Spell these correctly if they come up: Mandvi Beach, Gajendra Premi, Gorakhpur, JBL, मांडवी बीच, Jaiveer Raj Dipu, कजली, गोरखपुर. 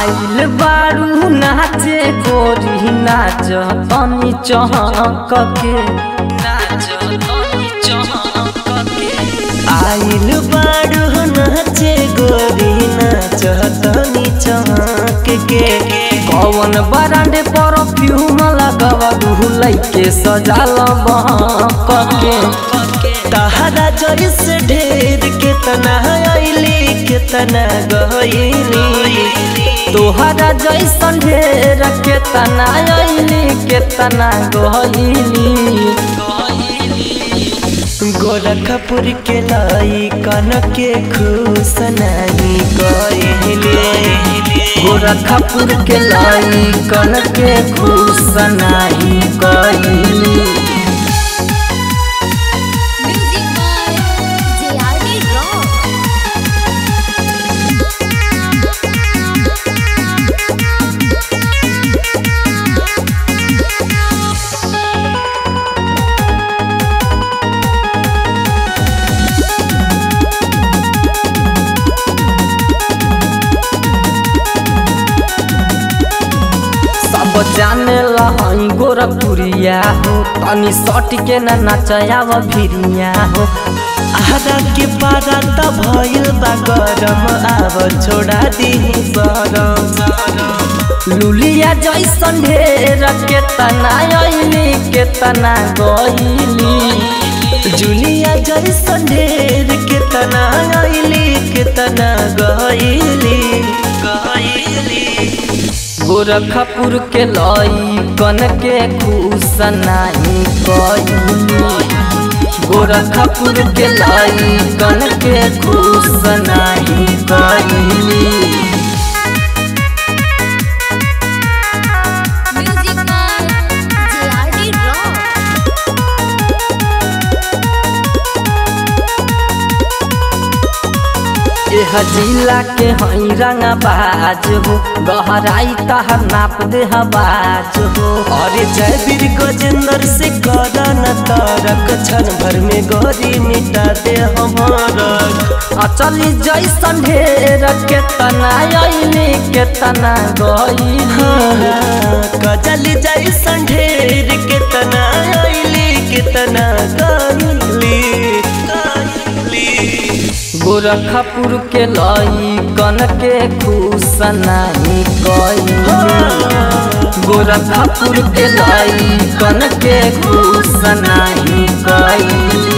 आइल बारू नाचे गोरी नाच तनी चहक के, नाच तनी चहक के। आइल बारू नाचे गोरी नाच तनी चहक के। कौन बरांडे परफ्यूम लगावा धुलाई के सजाला महक के। तहरा चोइस ढेर केतना आइली केतना गइली। तोहरा जैसन ढेर केतना आइली केतना गइली। गोरखपुर के लाई कनके खुश नहीं गइली। गोरखपुर के लाई कनके खुश नहीं गइली। जाने लहई गोरखपुरिया हो तनी सट के ना नचाव भिरिया हो। आधा के पारा त भइल बा गरम आव छोड़ा दिही सरम। लुलिया जैसन ढेर केतना आइली केतना गइली। जुलिया जैसन ढेर केतना आइली केतना गइली। गोरखपुर के लाई कनके खुश नहीं गइली। गोरखपुर के लाई कनके खुश नहीं गइली। जिला के हई रंगबाज हो गहराई तहर नाप दे हवाज हो। अरे जय वीर गजेंद्र से करन तारक क्षण भर में गोरी मिटा दे हमारा। अचली जैसन ढेर केतना आइली केतना गइली। कजली जैसन ढेर केतना आइली केतना गइली। गोरखपुर के लाई कनके खुश नहीं गइली। गोरखपुर के लाई कनके खुश नहीं गइली।